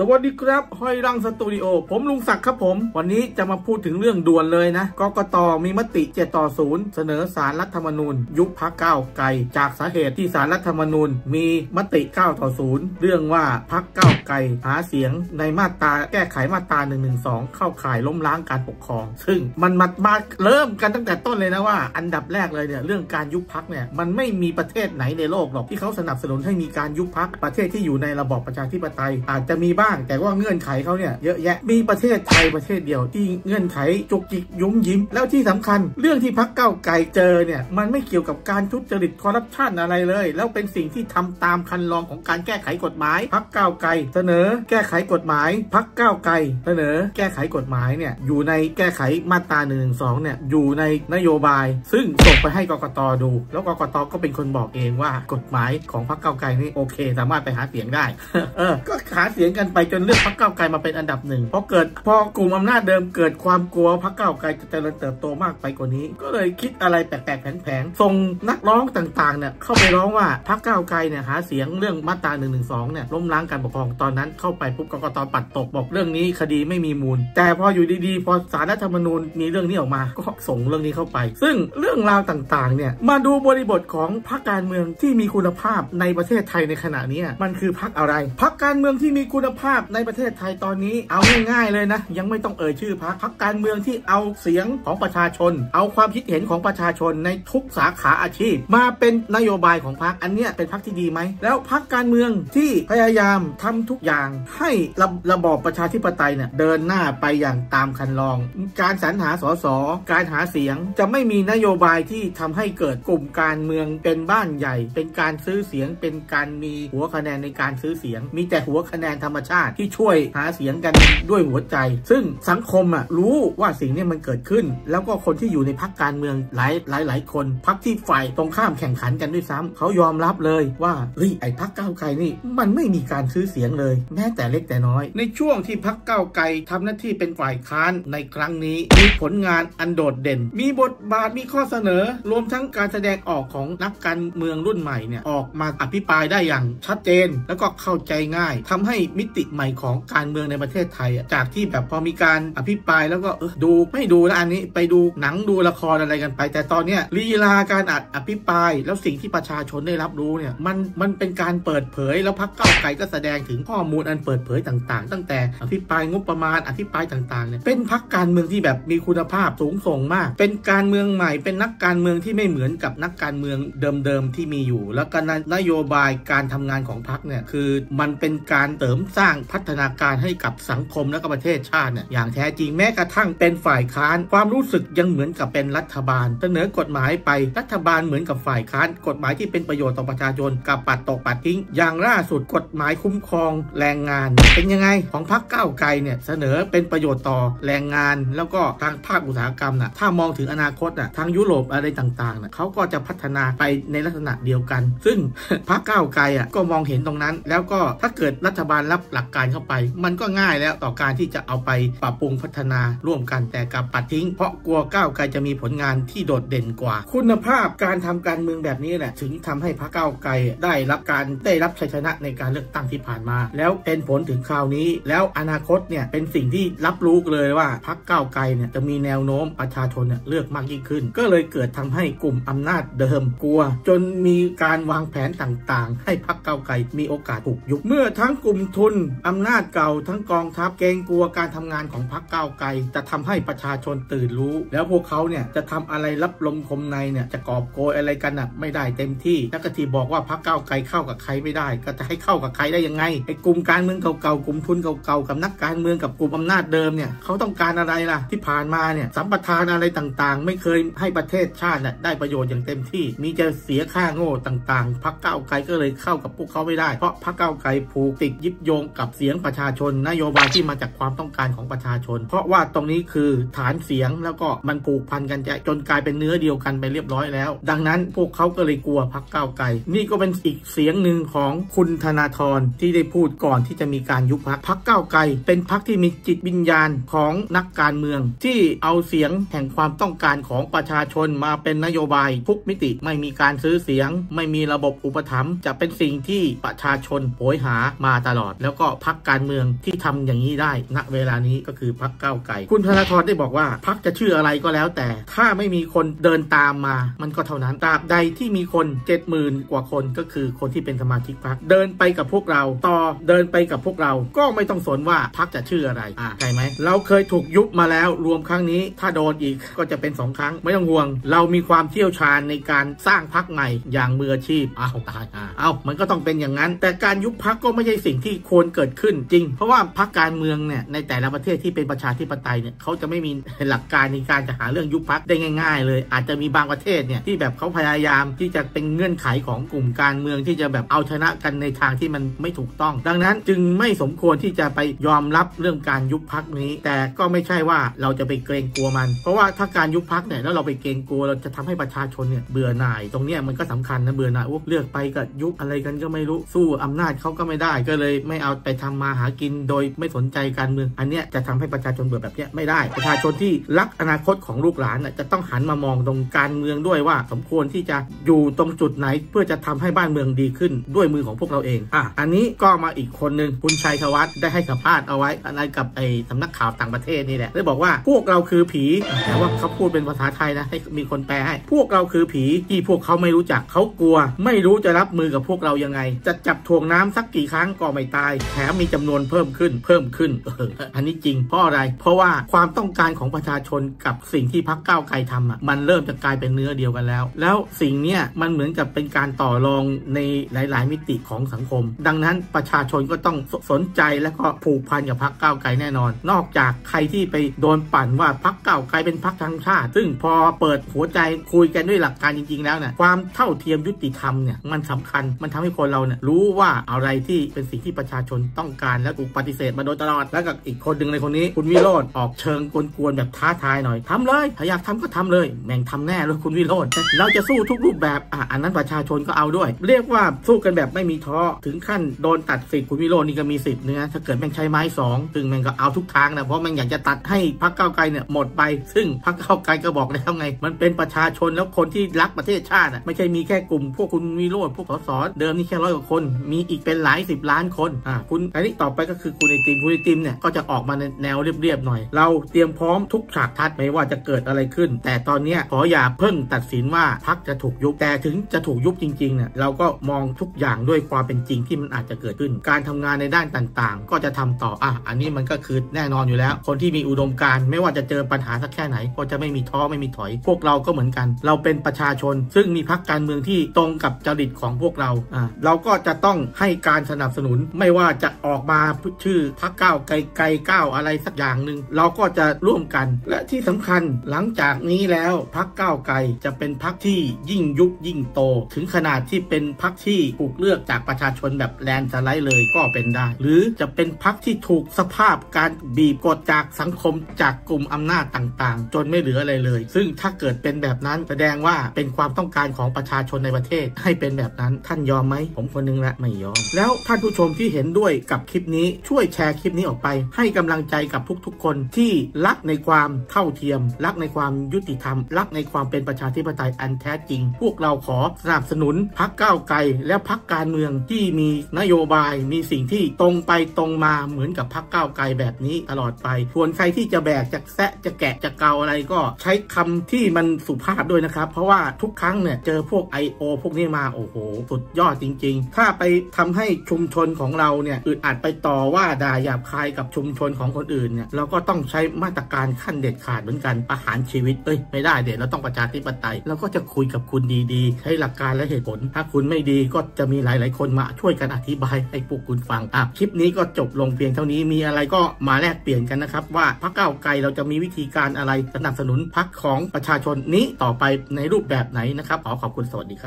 สวัสดีครับห้อยรังสตูดิโอผมลุงศักดิ์ครับผมวันนี้จะมาพูดถึงเรื่องด่วนเลยนะกกต.มีมติ7-0เสนอศาลรัฐธรรมนูญยุบพรรคก้าวไกลจากสาเหตุที่ศาลรัฐธรรมนูญมีมติ9-0เรื่องว่าพรรคก้าวไกลหาเสียงในมาตราแก้ไขมาตรา112เข้าข่ายล้มล้างการปกครองซึ่งมันมาเริ่มกันตั้งแต่ต้นเลยนะว่าอันดับแรกเลยเนี่ยเรื่องการยุบพรรคเนี่ยมันไม่มีประเทศไหนในโลกหรอกที่เขาสนับสนุนให้มีการยุบพรรคประเทศที่อยู่ในระบอบประชาธิปไตยอาจจะมีบ้างแต่ว่าเงื่อนไขเขาเนี่ยเยอะแยะมีประเทศไทยประเทศเดียวที่เงื่อนไขจุกจิกยุ้มยิ้มแล้วที่สำคัญเรื่องที่พรรคก้าวไกลเจอเนี่ยมันไม่เกี่ยวกับการทุจริตคอร์รัปชันอะไรเลยแล้วเป็นสิ่งที่ทำตามคันลองของการแก้ไขกฎหมายพรรคก้าวไกลเสนอแก้ไขกฎหมายพรรคก้าวไกลเสนอแก้ไขกฎหมายเนี่ยอยู่ในแก้ไขมาตรา112เนี่ยอยู่ในนโยบายซึ่งส่งไปให้กกต.ดูแล้วกกต.ก็เป็นคนบอกเองว่ากฎหมายของพรรคก้าวไกลนี่โอเคสามารถไปหาเสียงได้ ก็หาเสียงกันไปจนเลือกพรรคก้าวไกลมาเป็นอันดับหนึ่งพอกลุ่มอำนาจเดิมเกิดความกลัวพรรคก้าวไกลจะเจริญเติบโตมากไปกว่านี้ก็เลยคิดอะไรแปลกๆแผงๆส่งนักร้องต่างๆเนี่ยเข้าไปร้องว่าพรรคก้าวไกลเนี่ยหาเสียงเรื่องมาตรา112เนี่ยล้มล้างการปกครองตอนนั้นเข้าไปปุ๊บกกต.ปัดตกบอกเรื่องนี้คดีไม่มีมูลแต่พออยู่ดีๆพอศาลรัฐธรรมนูญมีเรื่องนี้ออกมาก็ส่งเรื่องนี้เข้าไปซึ่งเรื่องราวต่างๆเนี่ยมาดูบริบทของพรรคการเมืองที่มีคุณภาพในประเทศไทยในขณะนี้มันคือพรรคอะไรพรรคการเมืองที่มีคุณภาพในประเทศไทยตอนนี้เอาง่ายๆเลยนะยังไม่ต้องเอ่ยชื่อพรรคการเมืองที่เอาเสียงของประชาชนเอาความคิดเห็นของประชาชนในทุกสาขาอาชีพมาเป็นนโยบายของพรรคอันเนี้ยเป็นพรรคที่ดีไหมแล้วพรรคการเมืองที่พยายามทำทุกอย่างให้ระบอบประชาธิปไตยเนี่ยเดินหน้าไปอย่างตามคันลองการสรรหาส.ส.การหาเสียงจะไม่มีนโยบายที่ทำให้เกิดกลุ่มการเมืองเป็นบ้านใหญ่เป็นการซื้อเสียงเป็นการมีหัวคะแนนในการซื้อเสียงมีแต่หัวคะแนนธรรมชาติที่ช่วยหาเสียงกันด้วยหัวใจซึ่งสังคมอ่ะรู้ว่าสิ่งนี้มันเกิดขึ้นแล้วก็คนที่อยู่ในพรรคการเมืองหลายคนพรรคที่ฝ่ายตรงข้ามแข่งขันกันด้วยซ้ำเขายอมรับเลยว่าเฮ้ยไอ้พรรคก้าวไกลนี่มันไม่มีการซื้อเสียงเลยแม้แต่เล็กแต่น้อยในช่วงที่พรรคก้าวไกลทำหน้าที่เป็นฝ่ายค้านในครั้งนี้มีผลงานอันโดดเด่นมีบทบาทมีข้อเสนอรวมทั้งการแสดงออกของนักการเมืองรุ่นใหม่เนี่ยออกมาอภิปรายได้อย่างชัดเจนแล้วก็เข้าใจง่ายทำให้มิติใหม่ของการเมืองในประเทศไทยจากที่แบบพอมีการอภิปรายแล้วก็ดูไม่ดูนะอันนี้ไปดูหนังดูละครอะไรกันไปแต่ตอนเนี้ยลีลาการอภิปรายแล้วสิ่งที่ประชาชนได้รับรู้เนี่ยมันเป็นการเปิดเผยแล้วพรรคก้าวไกลก็แสดงถึงข้อมูลอันเปิดเผยต่างๆตั้งแต่อภิปรายงบประมาณอภิปรายต่างๆเนี่ยเป็นพรรคการเมืองที่แบบมีคุณภาพสูงส่งมากเป็นการเมืองใหม่เป็นนักการเมืองที่ไม่เหมือนกับนักการเมืองเดิมๆที่มีอยู่แล้วก็นโยบายการทำงานของพรรคเนี่ยคือมันเป็นการเติมสร้างพัฒนาการให้กับสังคมและก็ประเทศชาติเนี่ยอย่างแท้จริงแม้กระทั่งเป็นฝ่ายค้านความรู้สึกยังเหมือนกับเป็นรัฐบาลเสนอกฎหมายไปรัฐบาลเหมือนกับฝ่ายค้านกฎหมายที่เป็นประโยชน์ต่อประชาชนกับปัดตกปัดทิ้งอย่างล่าสุดกฎหมายคุ้มครองแรงงานเป็นยังไงของพรรคก้าวไกลเนี่ยเสนอเป็นประโยชน์ต่อแรงงานแล้วก็ทางภาคอุตสาหกรรมน่ะถ้ามองถึงอนาคตน่ะทางยุโรปอะไรต่างๆน่ะเขาก็จะพัฒนาไปในลักษณะเดียวกันซึ่งพรรคก้าวไกลอ่ะก็มองเห็นตรงนั้นแล้วก็ถ้าเกิดรัฐบาลรับหลักการเข้าไปมันก็ง่ายแล้วต่อการที่จะเอาไปปรับปรุงพัฒนาร่วมกันแต่กับปัดทิ้งเพราะกลัวก้าวไกลจะมีผลงานที่โดดเด่นกว่าคุณภาพการทำการเมืองแบบนี้แหละถึงทำให้พรรคก้าวไกลได้รับชัยชนะในการเลือกตั้งที่ผ่านมาแล้วเป็นผลถึงคราวนี้แล้วอนาคตเนี่ยเป็นสิ่งที่รับรู้เลยว่าพรรคก้าวไกลเนี่ยจะมีแนวโน้มประชาชนเนี่ยเลือกมากยิ่งขึ้นก็เลยเกิดทำให้กลุ่มอำนาจเดิมกลัวจนมีการวางแผนต่างๆให้พรรคก้าวไกลมีโอกาสถูกยุบเมื่อทั้งกลุ่มทุนอำนาจเก่าทั้งกองทัพเกรงกลัวการทำงานของพรรคก้าวไกลจะทำให้ประชาชนตื่นรู้แล้วพวกเขาเนี่ยจะทำอะไรรับลมคมในเนี่ยจะกอบโกยอะไรกันน่ะไม่ได้เต็มที่นักการทีบอกว่าพรรคก้าวไกลเข้ากับใครไม่ได้ก็จะให้เข้ากับใครได้ยังไงไอ้กลุ่มการเมืองเก่าๆกลุ่มทุนเก่าๆกับนักการเมืองกับกลุ่มอำนาจเดิมเนี่ยเขาต้องการอะไรล่ะที่ผ่านมาเนี่ยสัมปทานอะไรต่างๆไม่เคยให้ประเทศชาติได้ประโยชน์อย่างเต็มที่มีจะเสียค่าโง่ต่างๆพรรคก้าวไกลก็เลยเข้ากับพวกเขาไม่ได้เพราะพรรคก้าวไกลผูกติดยึดโยงกับเสียงประชาชนนโยบายที่มาจากความต้องการของประชาชนเพราะว่าตรงนี้คือฐานเสียงแล้วก็มันผูกพันกันจนกลายเป็นเนื้อเดียวกันไปเรียบร้อยแล้วดังนั้นพวกเขาก็เลยกลัวพรรคก้าวไกลนี่ก็เป็นอีกเสียงหนึ่งของคุณธนาธรที่ได้พูดก่อนที่จะมีการยุบพรรคก้าวไกลเป็นพรรคที่มีจิตวิญญาณของนักการเมืองที่เอาเสียงแห่งความต้องการของประชาชนมาเป็นนโยบายทุกมิติไม่มีการซื้อเสียงไม่มีระบบอุปถัมภ์จะเป็นสิ่งที่ประชาชนโหยหามาตลอดแล้วก็ พรรคการเมืองที่ทำอย่างนี้ได้ณเวลานี้ก็คือพรรคก้าวไกลคุณธนาธรได้บอกว่าพรรคจะชื่ออะไรก็แล้วแต่ถ้าไม่มีคนเดินตามมามันก็เท่านั้นตราบใดที่มีคน 70,000 กว่าคนก็คือคนที่เป็นสมาชิกพรรคเดินไปกับพวกเราต่อเดินไปกับพวกเราก็ไม่ต้องสนว่าพรรคจะชื่ออะไรใช่ไหมเราเคยถูกยุบมาแล้วรวมครั้งนี้ถ้าโดนอีกก็จะเป็น2ครั้งไม่ต้องห่วงเรามีความเชี่ยวชาญในการสร้างพรรคใหม่อย่างมืออาชีพตายมันก็ต้องเป็นอย่างนั้นแต่การยุบพรรคก็ไม่ใช่สิ่งที่ควรเกิดขึ้นจริงเพราะว่าพรรคการเมืองเนี่ยในแต่ละประเทศที่เป็นประชาธิปไตยเนี่ยเขาจะไม่มีหลักการในการจะหาเรื่องยุบพรรคได้ง่ายๆเลยอาจจะมีบางประเทศเนี่ยที่แบบเขาพยายามที่จะเป็นเงื่อนไขของกลุ่มการเมืองที่จะแบบเอาชนะกันในทางที่มันไม่ถูกต้องดังนั้นจึงไม่สมควรที่จะไปยอมรับเรื่องการยุบพรรคนี้แต่ก็ไม่ใช่ว่าเราจะไปเกรงกลัวมันเพราะว่าถ้าการยุบพรรคเนี่ยแล้วเราไปเกรงกลัวเราจะทำให้ประชาชนเนี่ยเบื่อหน่ายตรงนี้มันก็สำคัญนะเบื่อหน่ายเลือกไปกับยุบอะไรกันก็ไม่รู้สู้อำนาจเขาก็ไม่ได้ก็เลยไม่เอาไปทำมาหากินโดยไม่สนใจการเมืองอันเนี้ยจะทำให้ประชาชนเบื่อแบบเนี้ยไม่ได้ประชาชนที่รักอนาคตของลูกหลานจะต้องหันมามองตรงการเมืองด้วยว่าสมควรที่จะอยู่ตรงจุดไหนเพื่อจะทำให้บ้านเมืองดีขึ้นด้วยมือของพวกเราเองอันนี้ก็มาอีกคนนึงคุณชัยธวัฒน์ได้ให้สัมภาษณ์เอาไว้อะไรกับไอ้สำนักข่าวต่างประเทศนี่แหละได้บอกว่าพวกเราคือผีแต่ว่าเขาพูดเป็นภาษาไทยนะให้มีคนแปลให้พวกเราคือผีที่พวกเขาไม่รู้จักเขากลัวไม่รู้จะรับมือกับพวกเรายังไงจะจับถ่วงน้ำสักกี่ครั้งก็ไม่ตายแถมมีจำนวนเพิ่มขึ้นอันนี้จริงเพราะอะไรเพราะว่าความต้องการของประชาชนกับสิ่งที่พรรคก้าวไกลทำมันเริ่มจะกลายเป็นเนื้อเดียวกันแล้วสิ่งเนี้ยมันเหมือนกับเป็นการต่อรองในหลายๆมิติของสังคมดังนั้นประชาชนก็ต้องสนใจและก็ผูกพันกับพรรคก้าวไกลแน่นอนนอกจากใครที่ไปโดนปั่นว่าพรรคก้าวไกลเป็นพรรคทางชาติซึ่งพอเปิดหัวใจคุยกันด้วยหลักการจริงๆแล้วเนี่ยความเท่าเทียมยุติธรรมเนี่ยมันสำคัญมันทำให้คนเราเนี่ยรู้ว่าอะไรที่เป็นสิ่งที่ประชาชนต้องการและถูกปฏิเสธมาโดยตลอดแล้วกับอีกคนหนึ่งในคนนี้คุณวิโรจน์ออกเชิงกวนๆแบบท้าทายหน่อยทำเลยถ้าอยากทำก็ทำเลยแม่งทำแน่เลยคุณวิโรจน์เราจะสู้ทุกรูปแบบอันนั้นประชาชนก็เอาด้วยเรียกว่าสู้กันแบบไม่มีท้อถึงขั้นโดนตัดสิทธิ์คุณวิโรจน์นี่ก็มีสิทธิ์นะถ้าเกิดแม่งใช้ไม้2ถึงแม่งก็เอาทุกทางนะเพราะแม่งอยากจะตัดให้พรรคก้าวไกลเนี่ยหมดไปซึ่งพรรคก้าวไกลก็บอกแล้วไงมันเป็นประชาชนแล้วคนที่รักประเทศชาติไม่ใช่มีแค่กลุ่มพวกคุณวิโรจน์พวกสสเดิมนี่แค่100กว่าคนมีอีกเป็นหลาย10 ล้านคนคุณอันนี้ต่อไปก็คือคุณไอติมเนี่ยก็จะออกมาในแนวเรียบๆหน่อยเราเตรียมพร้อมทุกฉากทัดไม่ว่าจะเกิดอะไรขึ้นแต่ตอนนี้ขออย่าเพิ่งตัดสินว่าพรรคจะถูกยุบแต่ถึงจะถูกยุบจริงๆเนี่ยเราก็มองทุกอย่างด้วยความเป็นจริงที่มันอาจจะเกิดขึ้นการทำงานในด้านต่างๆก็จะทำต่ออันนี้มันก็คือแน่นอนอยู่แล้วคนที่มีอุดมการณ์ไม่ว่าจะเจอปัญหาสักแค่ไหนก็จะไม่มีท้อไม่มีถอยพวกเราก็เหมือนกันเราเป็นประชาชนซึ่งมีพรรคการเมืองที่ตรงกับจริตของพวกเราเราก็จะต้องให้การสนับสนุนไม่ว่าจะออกมาชื่อพรรคก้าวไกลก้าวอะไรสักอย่างหนึ่งเราก็จะร่วมกันและที่สำคัญหลังจากนี้แล้วพรรคก้าวไกลจะเป็นพรรคที่ยิ่งยุบยิ่งโตถึงขนาดที่เป็นพรรคที่ถูกเลือกจากประชาชนแบบแลนด์สไลด์เลยก็เป็นได้หรือจะเป็นพรรคที่ถูกสภาพการบีบกดจากสังคมจากกลุ่มอำนาจต่างๆจนไม่เหลืออะไรเลยซึ่งถ้าเกิดเป็นแบบนั้นแสดงว่าเป็นความต้องการของประชาชนในประเทศให้เป็นแบบนั้นท่านยอมไหมผมคนนึงละไม่ยอมแล้วท่านผู้ชมที่เห็นด้วยกับคลิปนี้ช่วยแชร์คลิปนี้ออกไปให้กำลังใจกับทุกๆคนที่รักในความเท่าเทียมรักในความยุติธรรมรักในความเป็นประชาธิปไตยอันแท้จริงพวกเราขอสนับสนุนพรรคก้าวไกลและพรรคการเมืองที่มีนโยบายมีสิ่งที่ตรงไปตรงมาเหมือนกับพรรคก้าวไกลแบบนี้ตลอดไปส่วนใครที่จะแบกจะแซะจะแกะจะเกาอะไรก็ใช้คำที่มันสุภาพด้วยนะครับเพราะว่าทุกครั้งเนี่ยเจอพวก I.O. พวกนี้มาโอ้โหสุดยอดจริงๆถ้าไปทำให้ชุมชนของเราเนี่ยอึดอัดไปต่อว่าด่าหยาบคายกับชุมชนของคนอื่นเนี่ยเราก็ต้องใช้มาตรการขั้นเด็ดขาดเหมือนกันประหารชีวิตไม่ได้เด็ดเราต้องประชาธิปไตยเราก็จะคุยกับคุณดีๆใช้หลักการและเหตุผลถ้าคุณไม่ดีก็จะมีหลายๆคนมาช่วยกันอธิบายให้พวกคุณฟังคลิปนี้ก็จบลงเพียงเท่านี้มีอะไรก็มาแลกเปลี่ยนกันนะครับว่าพรรคก้าวไกลเราจะมีวิธีการอะไรสนับสนุนพรรคของประชาชนนี้ต่อไปในรูปแบบไหนนะครับขอขอบคุณสวัสดีครับ